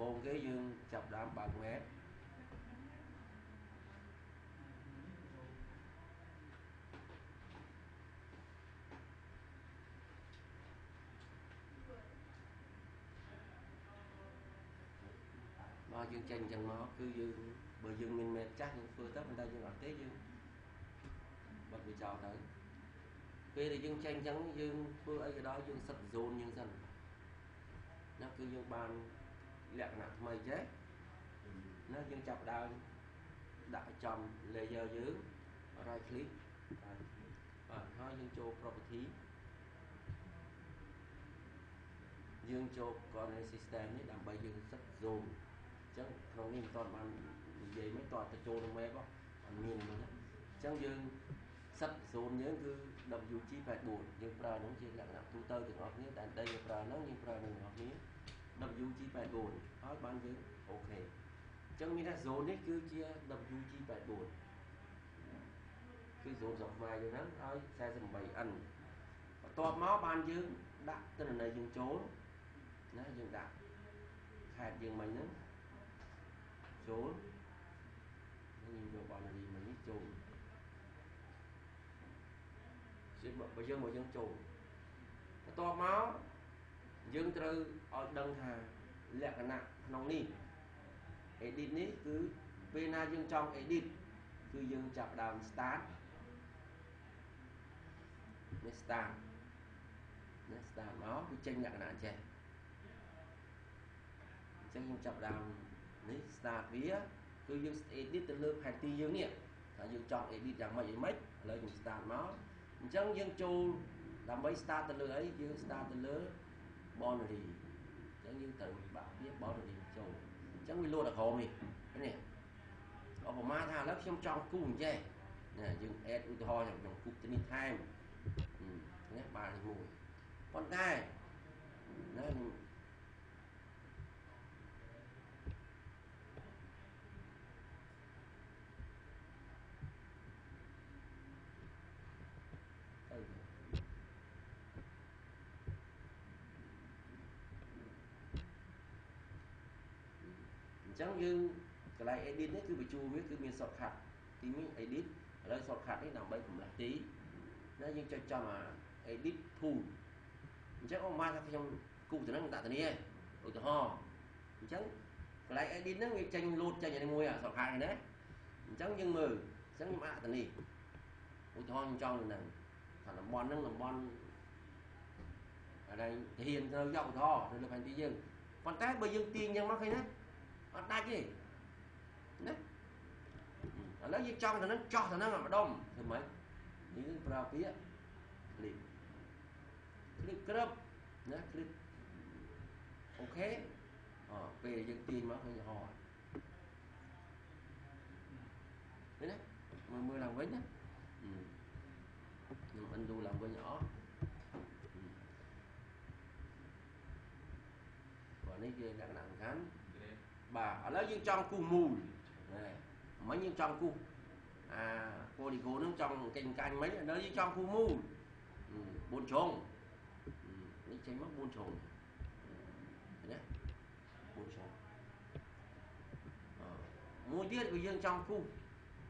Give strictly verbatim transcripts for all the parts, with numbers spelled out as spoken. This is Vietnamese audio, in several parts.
Bồn Kế Dương chập đạm bạc mẹ. Mà dương chanh chẳng mó cứ dương bởi dương mình mệt chắc những phương tất mình ta dương bạc Kế Dương bật bị trò tới kia thì dương chanh chẳng dương phương ấy đó dương sạch dồn dương dần nó cứ dương bàn lẹt nặng mây chết nó dương chọc đào đại chồng lệ giờ dưới right click và nó dương chô property dương chô còn system ấy đảm bảo dương sạch dồn chứ không nên toàn bàn vậy mới toàn chô đồng mẹ bó còn nhìn nữa chẳng dương sạch dồn nhớ cứ đậm dù chi phải buồn nhưng pra nó chỉ là nặng tu tơ thì ngọt nhớ tại đây pra nó nhưng pra đừng ngọt nhớ đậm dù chi phải buồn hỏi bán dưới ok chẳng như là dồn ấy cứ chia đậm dù chi phải buồn cứ dồn dọc vài rồi nắng thôi xe dầm bày ăn và to máu ban dưới đạp tức là này dừng trốn nó dừng đạp hạt dừng mày nữa trốn nó nhìn đồ bọn là gì mà nhít trốn bởi dân bởi dân chủ to máu dân từ ở đơn hà lẹ cả nặng nóng đi edit ní cứ bên na dân trong edit cứ dân chập đàm start next time next time nó cứ chênh lẹ cả nặng chè chênh dân chập đàm next start vía cứ dân edit từ lương hành ti dương niệm là dân trong edit rằng mấy mấy lấy dân start máu chẳng dân chu làm mấy start từ lứa ấy dương start từ lứa boundary chẳng dân tự bảo biết boundary chu chẳng mình luôn là khổ mình cái này ở phòng mai tha lớp trong trong cung che nè dương ad u thoi trong trong cung trên time nè bà thì mùi con trai nên chẳng như cái này edit đấy cứ bị chua với cứ miền sọt khạt thì mình edit lấy sọt khạt đấy làm bấy cũng là tí nó nhưng cho cho mà edit thu chắc ông mai trong cụ từ nó người ta từ này rồi từ ho chẳng cái này edit nó người tranh lột tranh này mua à sọt khạt này đấy chẳng nhưng mờ chẳng nhưng mà từ này rồi từ ho trong rồi này thằng làm bon nó làm bon ở đây hiền rồi giọng ho rồi làm hành tí dương còn cái bây giờ tiền nhưng mà cái đấy ở đây gì nè lấy dây trong thì nó cho thì nó mà đông thì mấy những cái phía clip clip clip nè clip ok ờ về dân tin mà phải hỏi thế đấy mà mưa làm với nhá ừ. Nhưng anh Du làm với nhỏ ừ. Còn đấy kia đang làm gắn bà ở lấy những trong cu mùi này. Mấy những trong cu à cô đi cô nước trong cành canh mấy nó những trong cu mùi ừ, bốn trồng ừ, đi tránh mắc bốn trồng đấy bốn trồng à, mùi tiết của dương trong cu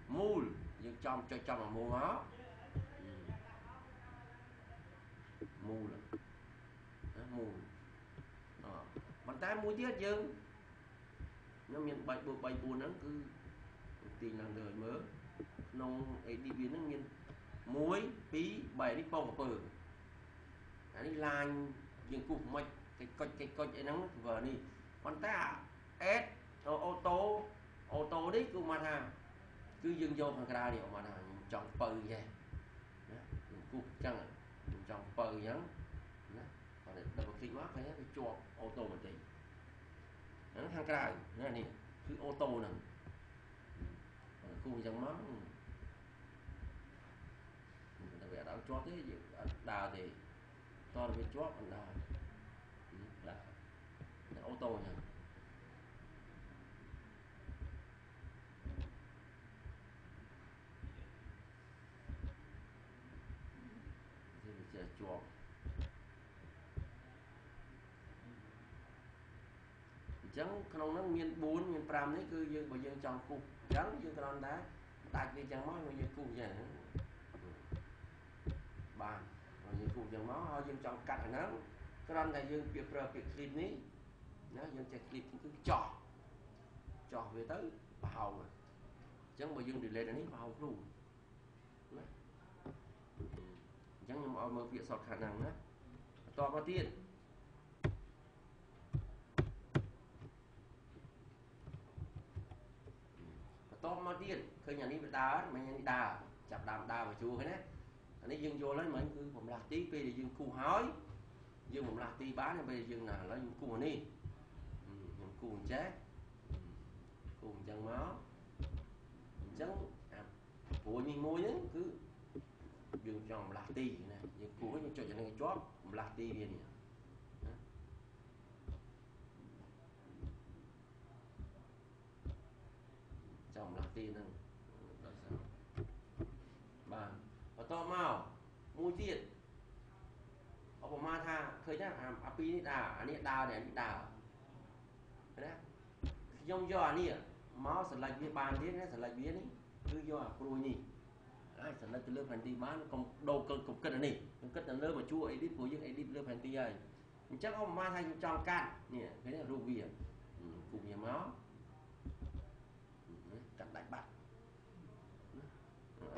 mùi dương trong cho trong là mùi máu ừ. Mùi là mùi à, bàn tay mùi tiết dương nó miền bảy bộ bảy buồn nó cứ tiền là đời mớ nông ấy đi biến nó miền muối bí bảy đi bông bờ cái đi lan những cục mạch cái con cái con ấy nắng vờ đi con ta s ô tô ô tô đấy cũng mặt hàng cứ dừng vô hàng ra điều mà hàng chọn bờ vậy cục chẳng chọn bờ nhắn còn để đập kinh quá phải cho ô tô một tí hàng cài này, này cứ ô tô này khu dân mắm người ta về đảo chót thế đào thì to là về chót còn đào là ô tô này thì mình sẽ chọn chẳng không nó miền bốn miền pram đấy cứ dương bây giờ chọn cục trắng dương con đá tại vì chẳng máu bây giờ cục vậy bàn bây giờ cục chẳng máu họ dương chọn cắt nó con này dương biệt bờ biệt clip ní nó dương chạy clip cứ chọn chọn về tới bào mà chẳng bây giờ để lên đấy bào luôn chẳng nhưng mà mọi việc sọt khả năng đó to bao tiền to mà điên khi nhà ní bị đá mà nhà ní đá chặt đàm đá mà chua cái nè anh ấy dừng vô lấy mình cứ làm lạc tí về để dừng cù hói dừng làm lạc tí bán về dừng là lấy dừng cù này dừng cù chết cù chân máu chân bụi mình môi nhớ cứ dừng tròn lạc tí này dừng cù những chỗ này chót lạc tí điên chồng lạc tiền hơn bà và to màu mua tiền ở bộ ma tha khơi chắc làm áp pin đào anh ấy đào để bị đào đấy dòng giò này máu sờ lệch với bàn thế này sờ lệch biến ấy cứ giò pro nhỉ ai sờ lệch từ lớp hành tì bán còn đầu cân cục cân này cục cân là lớp mà chua ấy đít của những ấy đít lớp hành tì ấy chắc ông ma tha trong can nè cái này ruby à cục nhà máu cắt đại bạc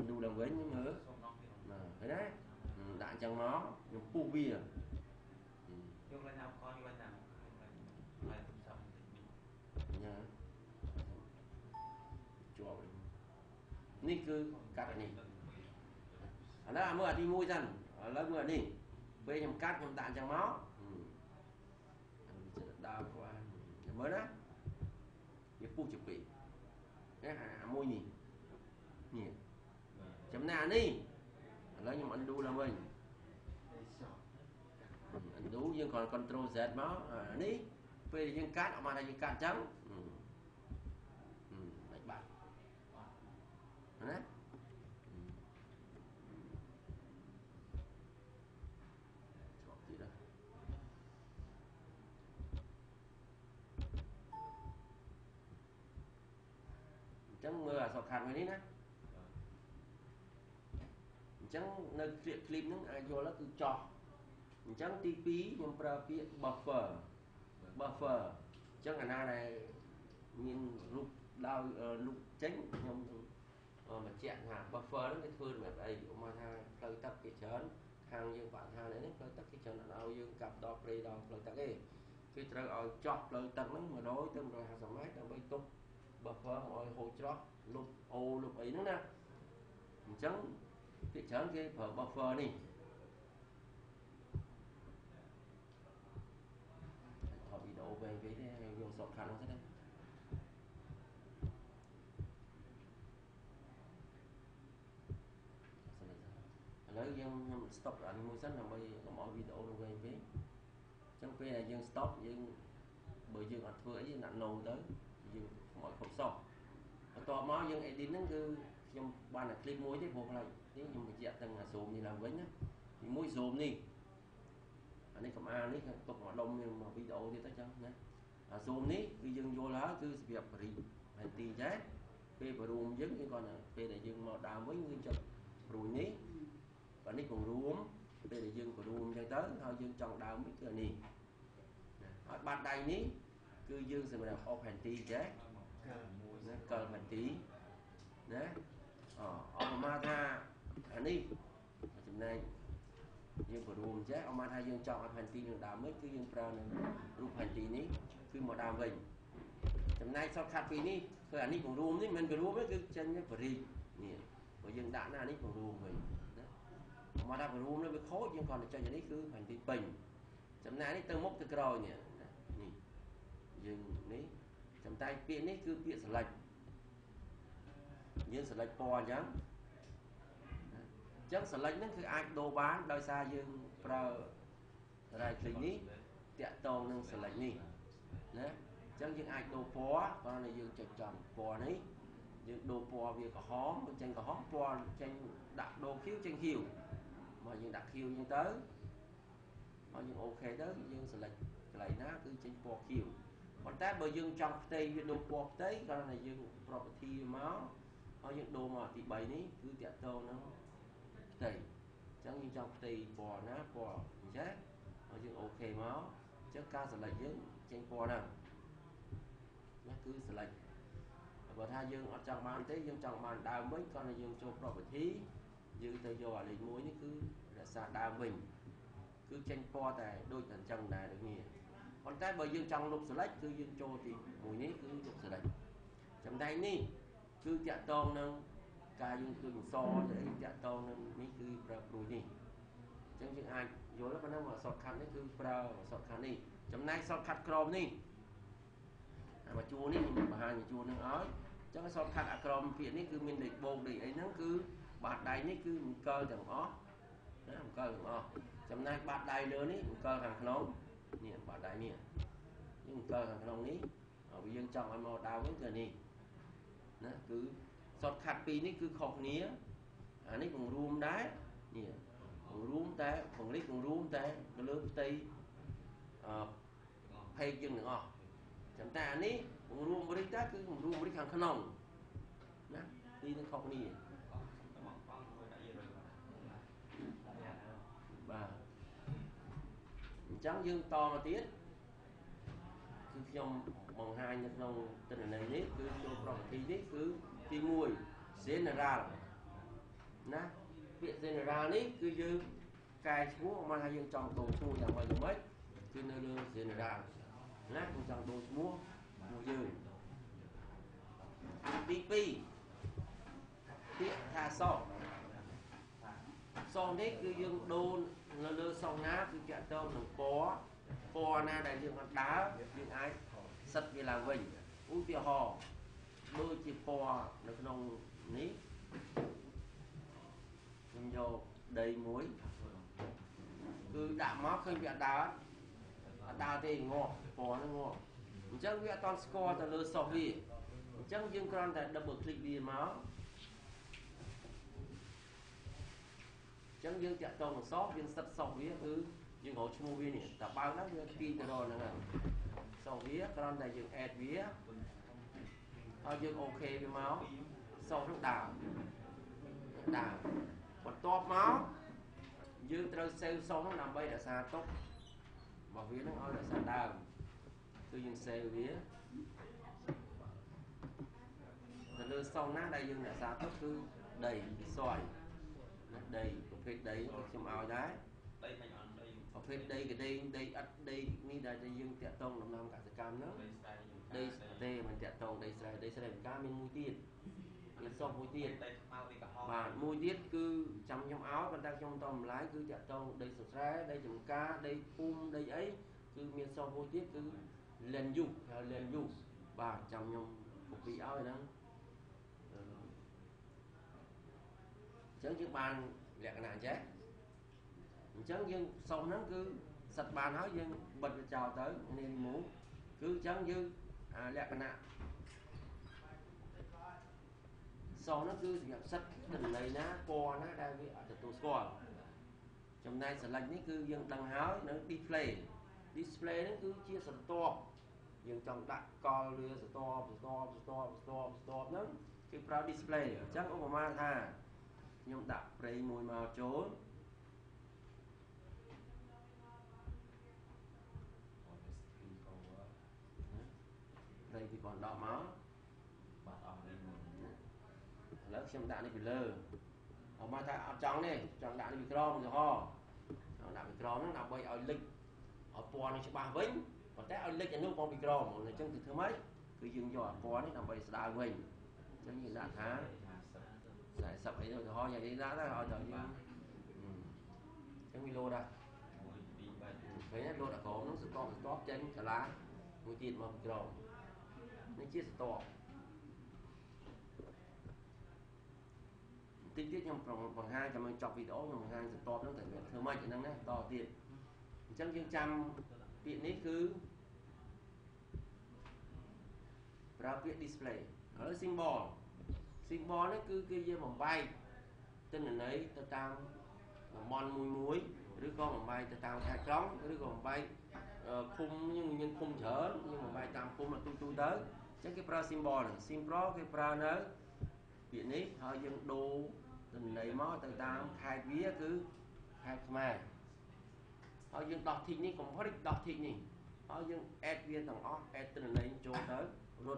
đủ đồng với những nữa mà cái đấy đạn chẳng nó những cu bia chùa ní cứ cắt này là mưa đi mua dần là mưa đi về nhầm cắt nhầm đạn chẳng máu đau quá mới đó những cu chụp bị cái hạ môi nhỉ nhỉ chấm nà đi lấy nhưng anh đu là mình anh đu nhưng còn control z máu à, đi về những cát mà là những cát trắng ừ. Ừ. Bạch bạc đấy gì đó chẳng mưa sọt khăn cái đấy nè chẳng nơi clip nó ai vô nó cứ cho chẳng tê pê nhưng prapia buffer buffer chẳng là na này nhìn lúc đau lúc tránh nhưng mà chẹn hạt buffer nó cái phương mà đây mà thang hơi tắt cái chớn hàng dương bạn thang đấy hơi tắt cái chớn là đau dương cặp đo play đo hơi tắt cái cái trời ơi chọt hơi tắt nó mà đối tương rồi hàng sáu mét đang bay tung bờ phở mọi hồ chó lục ô lục ấy nữa nè trắng cái trắng cái phở bờ phở này họ bị đổ về cái vùng sọt khăn nó thế đấy lấy dân stop lại mua sách là bây có mọi video đổ về cái trắng cái này dân stop dân bởi dân ăn phở dân nặng nồi tới dân mọi không so to máu dân ấy đến cứ trong ban là clip muối thế bộ này thế nhưng mà dẹt từng là zoom đi làm với nhá thì muối zoom đi anh ấy cầm a đấy tục mà đông nhưng mà video thì ta chẳng nhá à, zoom đi cứ dân vô lá cứ việc phải phải tì giá về và ruộng giống như con này về để dân màu đào với người chồng rồi ní và ní còn ruộng về để dân của ruộng cho tới thôi dân trồng đào mấy cái này ở ban đây ní cứ dương sẽ là học hành tí chứ nó cần hành tí đấy ông ma tha anh đi hôm nay dương của ruộng chứ ông ma tha dương chọn học hành tí được đào mấy cứ dương pro này rút hành tí ní cứ một đào mình hôm nay sau khát tí ní rồi anh đi của ruộng ní mình của ruộng mấy cứ chân nhất của đi nhỉ của dương đã là đi của ruộng mình ông ma tha của ruộng nó bị khối nhưng còn là cho nhà đi cứ hành tí bình hôm nay đi tơ mốc từ rồi nhỉ dừng ní chấm tay pin ní cứ pin sờ lệch nhưng sờ lệch po chấm chấm sờ lệch nó cứ ai đồ bán đôi xa dừng pro lại kính ní tiện tàu nâng sờ lệch ní đấy chấm dừng ai đồ po con này dừng chật chồng po ní dừng đồ po việc có hóm tranh có hóm po tranh đặt đồ khiếu tranh hiểu mà dừng đặt hiểu như tới mà dừng ok tới dừng sờ lệch lại nó cứ tranh po kiểu còn ta bởi dương trong tây với đồ bọc tây còn là dương property máu ở những đồ mà thì bảy ní cứ tiệm tàu nó tây chẳng như trong tây bò ná bò chết ở dương ok máu chứ ca sẽ là dương trên bò nào nó cứ sẽ lệch và tha dương ở trong bàn tới dương trong bàn đào mới còn là dương cho property dương tây do ở muối nó cứ là xa đào mình cứ trên bò tại đôi thần chân này được nghe còn ta bởi dương trong lục select cứ dương cho thì mùi ní cứ lục select trong đây ní cứ chạm tông nâng cả dương cường so để chạm tông nâng ní cứ bờ bùi ní chẳng chừng ai vô lớp nó mà sọt khăn đấy cứ bờ sọt khăn ní trong này sọt khăn crom ní mà chua ní mình bảo hành chua nâng ói chẳng sọt khăn à crom phía ní cứ mình để bồn để ấy nó cứ bạt đầy ní cứ cơ chẳng ó nó không cơ chẳng ó trong này bạt đầy nữa ní cơ hàng nóng niệm bảo đại niệm nhưng cơ hàng long ní ở bây giờ trong anh mò đào với cái này nó cứ sọt khát pì ní cứ khọc nía anh ấy cùng room đá nè cùng room té cùng lít cùng room té cái lớp tây hay chừng nữa chẳng ta anh ấy cùng room với đá cứ cùng room với hàng long nè đi nó khọc nỉ và chẳng dương to mà tiết cứ trong bằng hai nhân đồng tình này đấy cứ trong property đấy cứ thì mùi general nè việc general đấy cứ dương cài xuống mà hai dương trong đồ mua là mười mấy cứ nơi đưa general nát trong đồ mua mùi dương tê pê tiết tha so xong đấy cứ dương đô lơ lơ xong ná cứ chạy tôm nó có co na đại dương con đá dương ái sật như là mình uống tia hò đôi chỉ co được nông ní mình vô đầy muối cứ đã móc khơi vẹt đá đá thì ngọt co nó ngọt chẳng vẹt toàn score từ lơ sọc đi chẳng dương con tại double click đi máu chẳng dương chạy tàu một sót viên sập sọc vía cứ dương hậu chua vía này tập bao nát viên kim từ rồi nè sọc vía còn lại dương ẹt vía ở dương ok với máu sọc rất đào đào còn to máu dương trâu sêu sọc nó nằm bay đã xa tốt mà vía nó ở lại xa đào cứ dương sêu vía từ lưa sọc nát đại dương đã xa tốt cứ đầy xoài đây có phép đây trong ao đá có phép đây cái đây đây ắt đây ni đại dương tiệt tông làm nam cả sự cam nữa đây đây mình tiệt tông đây sài đây sài mình cá mình mua tiệt mình xong mua tiệt và mua tiệt cứ trong trong áo còn đang trong tôm lái cứ tiệt tông đây sài đây chấm cá đây um đây ấy cứ miền xong mua tiệt cứ lên dục lên dục và trong trong một cái áo này đó chẳng những bàn lẹt nạn chết chẳng những sâu nắng cứ sạch bàn nói dân bật chào tới nên muốn cứ chẳng như à, lẹt nạn sau nó cứ nhập sách tình lấy ná co nó đang bị ở tù score trong nay sẽ lạnh những cư dân đăng háo nó display display nó cứ chia sạch to nhưng trong đặt co lừa sạch to to to to to nó cái pro display chắc ông mà tha nhưng đặt prey mùi màu trốn đây thì còn đỏ máu lớp xem đạn này bị lơ ở mà ta trắng này trắng đạn bị crom rồi ho trắng đạn bị crom nó nằm bay ở lịch ở pò nó sẽ ba vĩnh còn té ở lịch ở nước con bị crom người chân từ thứ mấy cứ dừng dò pò nó nằm bay xa vĩnh giống như đạn há giải sập ấy rồi ho vậy ra ra họ như cái video đây thấy lô đã có nó sẽ có top trên cả lá mùi thịt mà tròn nó chia to tin tiết trong vòng vòng hai cho mình chọc video vòng hai sẽ to nó thể hiện thơ mạnh năng đấy to tiền trong chương trăm tiện đấy cứ graphic display ở symbol symbol nó cứ kia dây vòng bay tên là lấy ta tam mon muối muối đứa con vòng bay ta tam hai trống đứa con vòng bay khung nhưng nhân khung chở nhưng mà bài tam khung là tu tu tới chắc cái pra symbol này symbol cái pra nó chuyện ấy họ dân đồ tình này máu từ tam khai vía cứ khai mà họ dân đọt thịt này cũng có địch đọt thịt này họ dân ad viên thằng off ad tình này chỗ tới rồi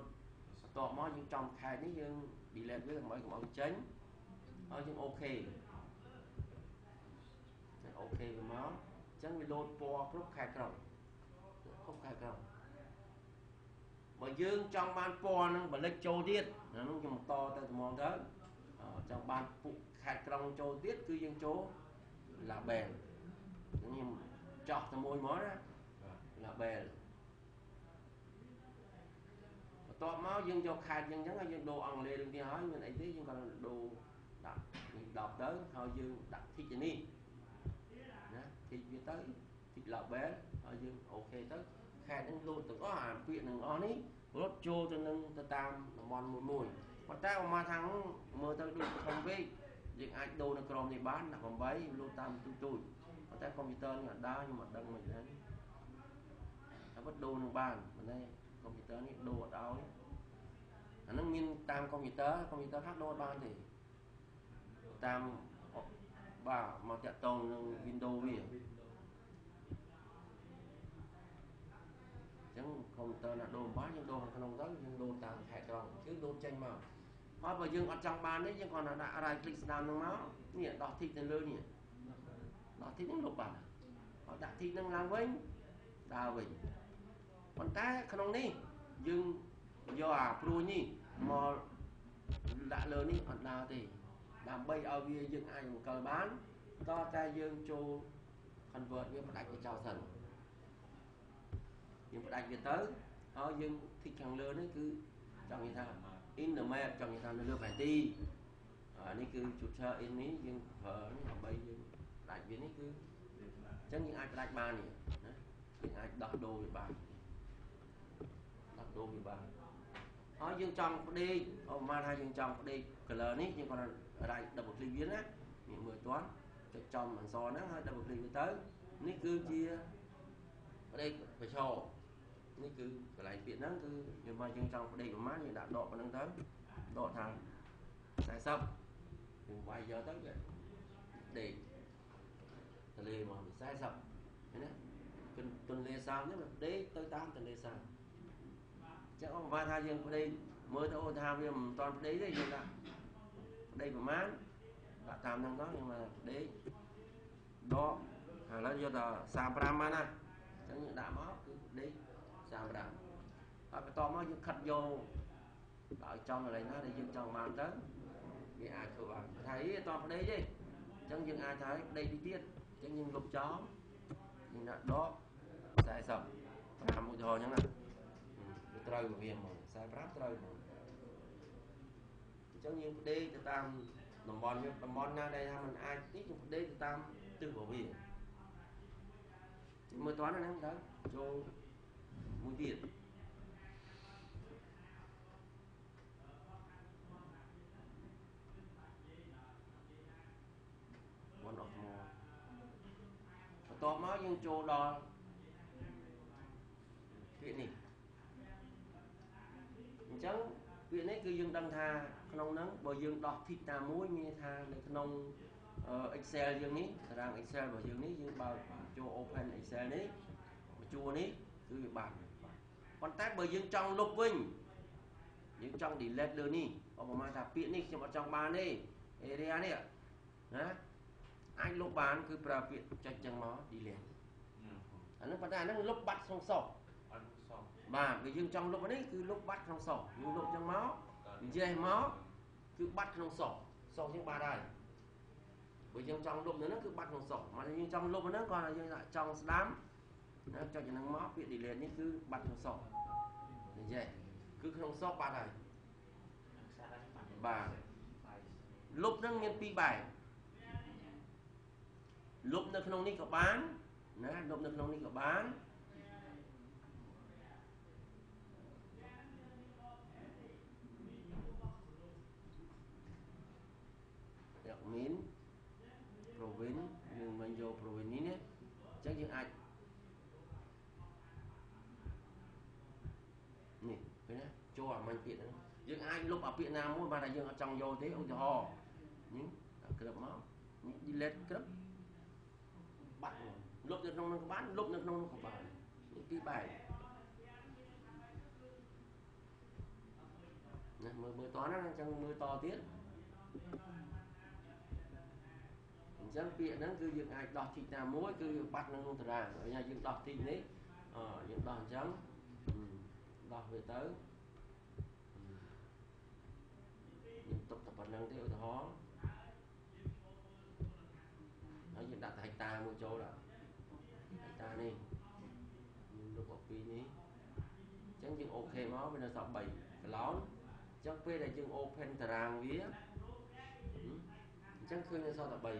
tọt máu dân trong khai đấy dân bị lệ với thằng mới của ông tránh họ dân ok ok với máu chẳng bị lột po rút khai cầu không khai cầu mà dương trong ban po nó bật lên châu tiết nó dùng to từ mòn tới trong ban phụ khai cầu châu tiết cứ dương chỗ là bèn nhưng chọt từ môi mó ra là bèn to máu dương cho khai dương chẳng là dương đồ ăn lên thì hỏi mình ấy thế nhưng còn đồ đặt đọc tới họ dương đặt thịt này thì về tới thì là bé họ dương ok tới khai nâng luôn từ có à chuyện nâng on ấy lót cho nâng từ tam mòn một mùi mà tao mà thằng mơ tao được không biết việc anh đồ là còn thì bán là còn bấy lô tam tui tui mà tao computer là đau nhưng mà đâm mình đấy tao bắt đồ nâng bàn mình đây computer này đồ ở đau ấy nó nguyên tam computer computer khác đồ ban thì tam và mà chạy tông Windows vậy chẳng không tờ là đồ bán nhưng đồ hàng không đó nhưng đồ tàng thẻ tròn chứ đồ tranh màu hoa và dương ở trong bàn đấy nhưng còn là đã ra click down nó máu nhỉ đỏ thịt lên lưỡi nhỉ đỏ thịt những lục bản họ đã thịt đang làm với đào vịnh còn ta không đi nhưng do à pro nhỉ mà đã lớn đi còn nào thì làm bây ở bia dương ai một cờ bán to ta dương chu phần vợ như một đại của chào thần nhưng một đại về tới ở dương thịt càng lớn đấy cứ trong người ta in the map trong người ta đưa phải đi ở đây cứ chụp sơ in ấy nhưng vợ làm bây dương đại biến ấy cứ chắc những ai đại ba nhỉ những ai đọc đồ về bà đọc đồ về bà ở dương trong đi ông man hai dương trong đi cờ lớn ấy nhưng còn ở đây đập một ly biến á miệng mười toán cho chồng màn giò nó hơi đập một ly mới tới nick cứ chia ở đây phải cho nick cứ cái này chuyện nó cứ nhưng mà chương trong đây của má thì đã độ và nâng tới độ thằng sai xong đừng quay giờ tới vậy để lề mà sai xong thế đấy tuần lề sao nhất là đấy tới tám tuần lề sao chắc ông vai thai riêng của đây mới tới ô tham riêng toàn đấy đấy gì là đây của má đã tạm năng đó nhưng mà đấy đó hàng nó do là xà bram mana chẳng những đã máu cứ đấy xà bram và cái to máu khách vô ở trong này nó để dân trong màn tới vì ai thử bảo thấy to đấy chứ chẳng những ai thấy đây đi tiết chẳng những lục chó nhưng là đó sai sập làm một hồi chẳng là trời của viên mà sai bram trời mà chẳng những đây thì tam đồng bọn như đồng bọn na đây tham mình ai tí trong đây thì tam từ bỏ việc mưa toán nó nắng tới cho mũi tiền bọn đọc mò to máu nhưng trồ đò chuyện này chẳng chuyện ấy cứ dương đăng tha nông nắng bởi dương đọc thịt ta muối như tha nông uh, Excel dương ní rằng Excel và dương ní dương bao cho open Excel đấy chua ní cứ bàn con tác bởi dương trong lục vinh dương trong delete lơ ní ông mà thả piện ní cho bọn trong bàn đi area này á anh lục bàn cứ pra piện cho chân nó đi liền anh nó bắt ra nó lục bắt xong sổ mà cái dương trong lục đấy cứ lục bắt xong sổ nhưng lục trong máu dây máu cứ bắt trong sổ sổ những ba đây bởi dương trong lục nữa nó cứ bắt trong sổ mà dương trong lục nó còn là dương lại trong đám nó cho cho nó máu bị đi liền cứ bắt trong sổ dây cứ không sót ba đây bà lục nó nguyên pi bài lục nó không đi có bán nó lục nó không đi có bán miền province nhưng mình vô province này chắc những ai Nhìn, cái này, cho à mạnh tiện nữa. Nhưng ai lúc ở Việt Nam muốn bà đại dương ở trong vô thế ông thì hò. Nhưng, cái lớp máu, đi lên cái lớp. Bắt, lúc nước nông nó có bán, lúc nước nông nó có bán. Những cái bài. Này, mưa, mưa to nó, chẳng mưa to tiết. Dân Việt nó cứ dựng ai đọc thịt nào mối, cứ bắt nó không thật ra. Ở nhà dựng đọc thịt đấy. Ờ, dựng đọc chẳng. Đọc về tới. Nhưng tập tập bật năng thế ở đó. Nó dựng đặt thạch ta một chỗ đó. Thạch ta này. Nhưng lúc học viên ấy. Chẳng dựng ok máu, bây giờ dọc bảy cái lón. Chẳng phê là dựng open thật ra vía. Chẳng khơi là sao là bầy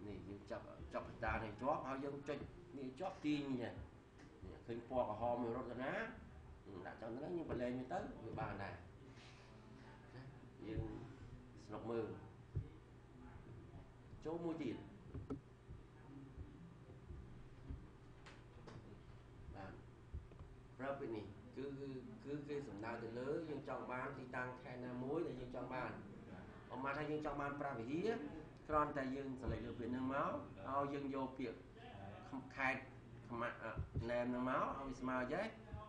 này dân chặt chặt ta này chóp hao dân chặt ní chóp tin nhỉ khinh po cả hòm rồi rồi ná đã cho nó nhưng mà lên mới tới người bà này dân sọc mưa chỗ mua tiền làm rớt bên này cứ cứ cái sủng đào từ lớn nhưng trong ban thì tăng khai na muối này nhưng trong ban còn mà thay nhưng trong ban pra về hía còn tại nhưng sẽ lấy được biển nước máu ao nhưng vô việc không khai không mặn nền nước máu ao bị small chứ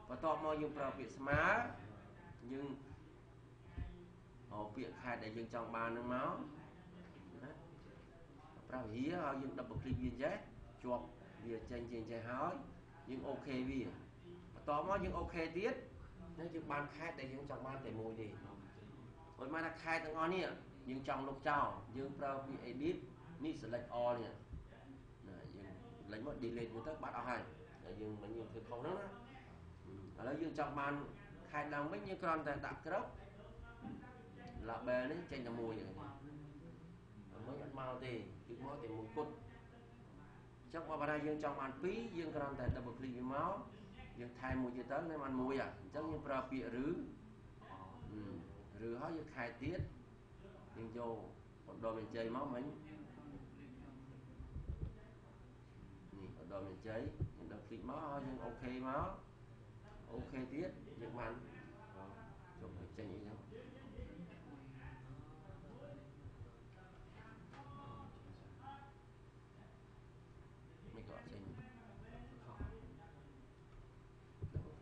và to mau nhưng pra bị small nhưng ao việc khai tại nhưng trong ban nước máu pra về hía ao nhưng đập bậc ly viên chứ chuột bìa chanh chanh chanh hói nhưng ok bìa tỏ mó nhưng ok tiết nên chứ ban khai để những trong ban để mùi đi rồi mà là khai tầng on nè nhưng trong lúc chào nhưng pro bị edit ni sẽ lệch o nè lấy một đi lên một tấc bắt ao hành nhưng mình nhiều thứ không đó ở đó nhưng trong ban khai đang mấy như con tại tạm crop là bè đấy trên là mùi vậy mới ăn mau thì cứ mó thì mùi cột chắc qua vào đây nhưng trong ban phí nhưng con tại double click với máu dương thay mùi tới nên ăn mùi à chẳng như pra bịa rứ ừ. Rứ hóa dương khai tiết nhưng vô còn đồ mình chơi máu mình còn đồ mình chơi nhưng đọc kịch máu nhưng ok máu ok tiết nhưng mạnh chụp mình chơi như nhau mình gọi chơi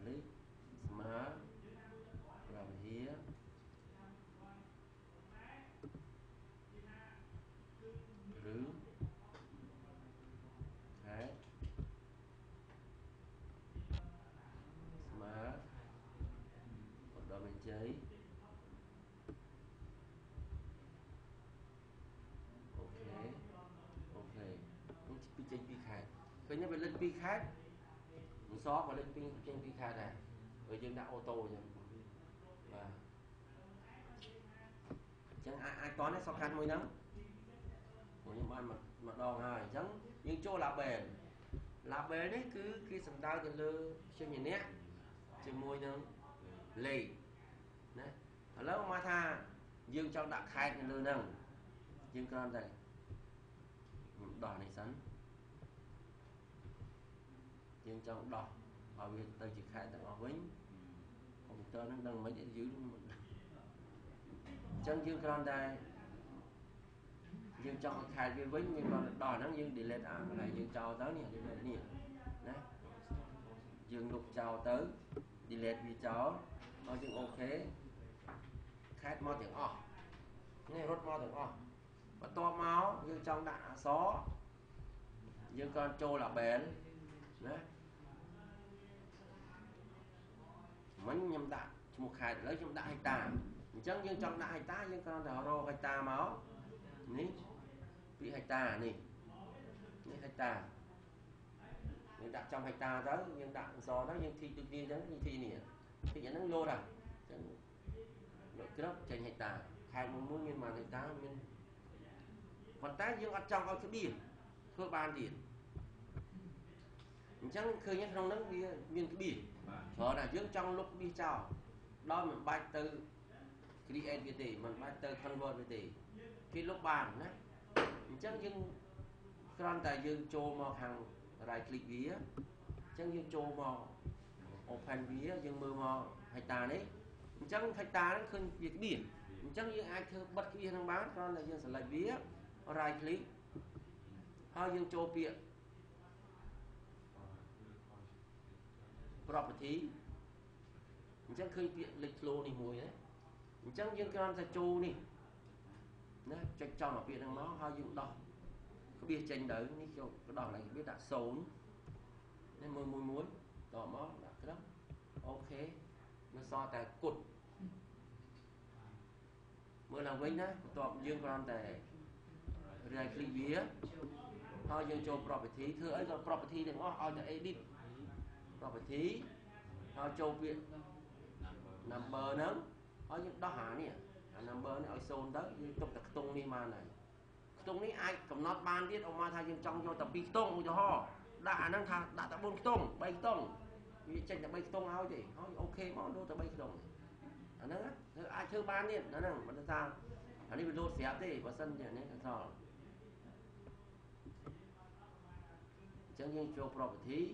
lý mà làm hía rứ thái mà còn đó mình chơi ok ok cũng bị chơi bị khai coi như vậy lên bị khai một số và lên pin trên pin khai này người dân đã ô tô rồi và chẳng ai ai toán nó so khăn môi nắng của những bạn mặt mặt đòn hài chẳng nhưng chỗ là bền là bền đấy cứ khi sầm tao từ lư trên nhìn nét trên môi nắng lì đấy ở lớp ma tha dương trong đã khai từ lư nâng dương con này đỏ này sẵn nhưng trong đọc ở việc tôi chỉ khai tại ở Vĩnh không tơ nó đang mấy giữ mình chân dương con đây dương trong khai với Vĩnh nhưng mà đòi nó dương đi lên à này dương chào tới nè đi lên nè đấy dương lục chào tới đi lên vì cháu nó dương ok khai mo tiếng o nghe rốt mo tiếng o và to máu dương trong đã xó dương con trâu là bén đấy mình nhầm đã một khai lấy trong đại ta chẳng nhưng trong đại ta nhưng con đào rô hay ta máu ní bị hay ta này ní hay ta người đặt trong hecta đó nhưng đặt gió đó nhưng thì tự nhiên chẳng như thì nè thì chẳng năng lô rồi nội cướp trên hecta hai mươi mốt nghìn mà hecta mình còn ta dương ở trong ở cái biển cơ ban biển chẳng khơi nhất không nắng viên cái biển đó là dương trong lúc đi chào đó mình bay từ create về tỷ mình bay từ convert về tỷ cái lúc bàn đó chẳng nhưng còn tại dương trô mò hàng right click vía chẳng dương trô mò open vía dương mơ mò hecta đấy chẳng hecta nó khơi việc biển chẳng dương ai thưa bất cái thằng bán đó là dương sẽ lại vía right click hai dương trô viện property chẳng khơi viện lịch lô này hồi đấy chẳng dương con sẽ trô này nó cho trong ở viện thằng máu hai dương đỏ biết tranh đấy ní cho cái đỏ này biết đã xấu nên mưa muốn muốn đỏ mó đã cái đó ok nó so tại cột mưa là quên á toàn dương còn tại rải clip vía thôi dương cho property thưa ấy còn property đừng có ở edit property thôi châu viện number đó ở những đó hả nè number nó ở zone đó nhưng tục đặc tung đi mà này tông này ai cầm nót ban tiết ông ma thay dân trong cho tập bị tông cho họ đã năng thà đã tập bốn tông bảy tông như tranh tập bảy tông ao thì họ ok món đôi tập bảy đồng anh đó thứ ai thứ ban tiết đó năng mà ta anh đi đôi xé thì vào sân thì nên thọ chẳng những cho property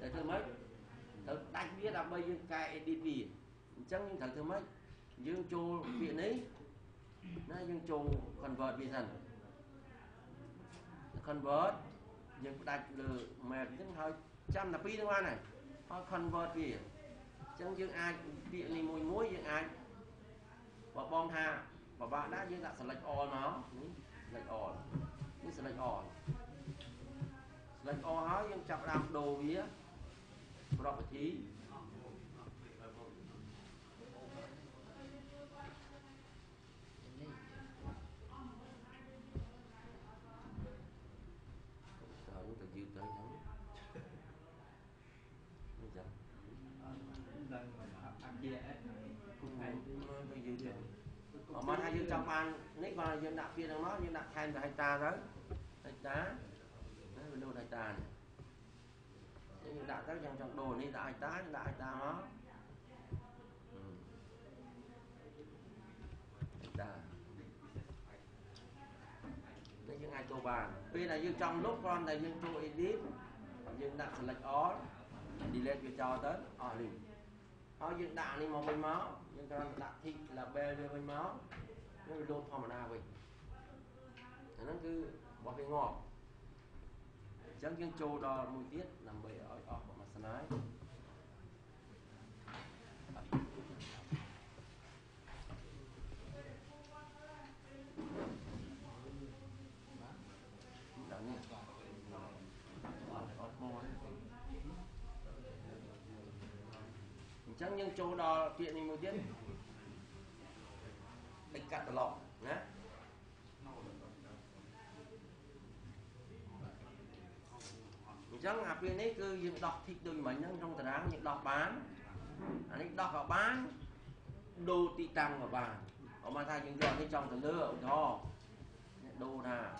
thầy thơ mấy thầy đánh vía là bây dương cài đi bì chẳng những thầy thơ mấy dương chô viện ấy nó dương trù convert vision convert dương đặt lử mệt những hơi trăm là pi tương quan này họ convert gì chẳng dương ai viện này mùi muối dương ai và bom hà và bạn đã dương đặt select all nó select all những select all select all hả dương chập làm đồ vía property tự dư tới đó, bây giờ cũng mà hai dương trong ban nấy vào dương đạp kia đang nói dương đạp thay là hai ta đó, hai tá, đấy là đồ hai ta, dương đạp các dòng trong đồ này là hai tá, là hai ta đó, hai ta. Đây những ai tô bàn vì là dương trong lúc con này dương tôi edit dương đặt select all đi lên cho cho tới ở liền họ dương đạn đi màu bên máu dương con đặt thịt là b bên máu nó bị đột phòng nào vậy nó cứ bỏ cái ngọt chẳng dương châu đo mùi tiết nằm bể ở ở mặt sân ái nè, chẳng những chỗ đò tiện như một tiết, đánh cạn tờ lọ, nhé. Chẳng hạp viên ấy cứ những đọc thịt đôi mảnh trong tờ đá những đọc bán, anh ấy đọc vào bán, đồ tì tăng vào bàn, ở mà thay những giọt trong tờ lửa, đó, đồ nào.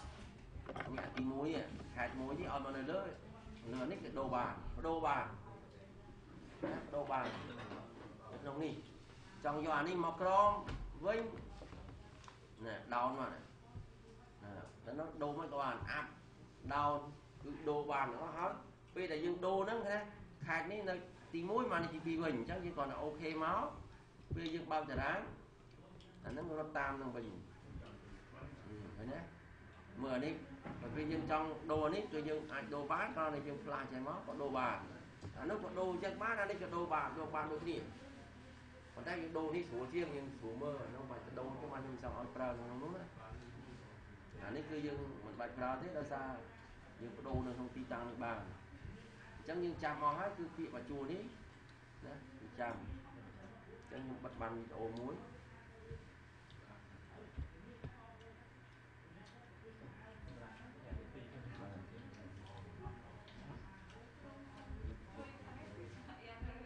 Nhạc tí muối à, hạt muối thì ôm vào nơi lưỡi lửa nít là đồ bàn, đồ bàn đồ bàn đồng ý trong giò này mọc rong vinh nè, đau mà nè nó đồ mấy toàn áp đau, đồ bàn nó hết bây giờ dương đồ nó thế hạt này là tí muối mà này thì bị bình chắc chứ còn là ok máu bây giờ dương bao giờ đáng nó tam đồng bình ừ, thế nhé. mờ nít và cái dân trong đồ nít cho dân đồ bát ra này dân là chảy máu có đồ bà nó có đồ chân bát ra đấy cho đồ bà đồ bà đồ nỉ còn đây những đồ nít sủa riêng nhưng sủa mơ nó phải đồ cái bàn dân dòng ăn prao nó đúng à nít cứ dân mình bạch prao thế đâu xa nhưng có đồ nó không ti tăng được bàn chẳng những chạm mò hết cứ kỵ và chùa nít đó chạm chẳng những bật bàn ổ muối